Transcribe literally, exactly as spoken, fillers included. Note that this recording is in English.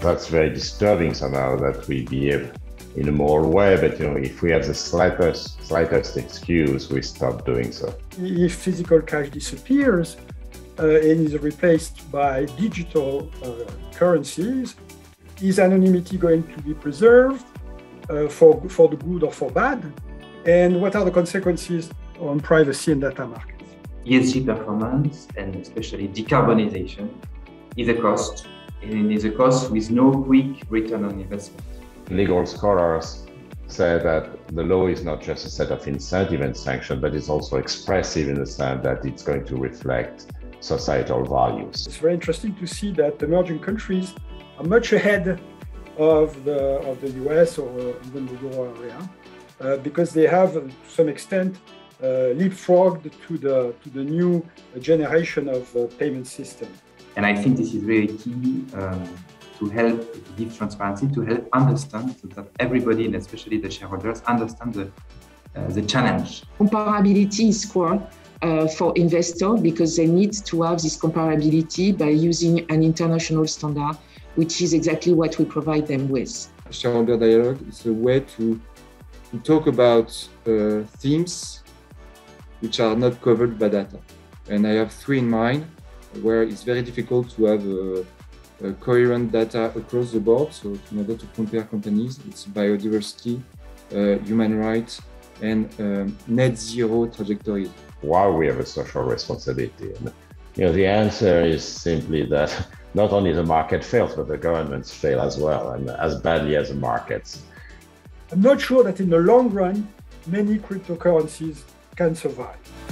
That's very disturbing somehow that we behave in a moral way, but you know, if we have the slightest, slightest excuse, we stop doing so. If physical cash disappears uh, and is replaced by digital uh, currencies, is anonymity going to be preserved uh, for, for the good or for bad? And what are the consequences on privacy and data markets? E S G performance, and especially decarbonization, is a cost. It is a cost with no quick return on investment. Legal scholars say that the law is not just a set of incentive and sanctions, but it's also expressive in the sense that it's going to reflect societal values. It's very interesting to see that emerging countries are much ahead of the, of the U S or even the Euro area, uh, because they have, to some extent, uh, leapfrogged to the, to the new generation of uh, payment system. And I think this is really key um, to help give transparency, to help understand, so that everybody, and especially the shareholders, understand the, uh, the challenge. Comparability is core uh, for investors, because they need to have this comparability by using an international standard, which is exactly what we provide them with. Shareholder dialogue is a way to, to talk about uh, themes which are not covered by data. And I have three in mind, where it's very difficult to have uh, uh, coherent data across the board. So in order to compare companies, it's biodiversity, uh, human rights, and um, net zero trajectories. Why we have a social responsibility? And, you know, the answer is simply that not only the market fails, but the governments fail as well, and as badly as the markets. I'm not sure that in the long run, many cryptocurrencies can survive.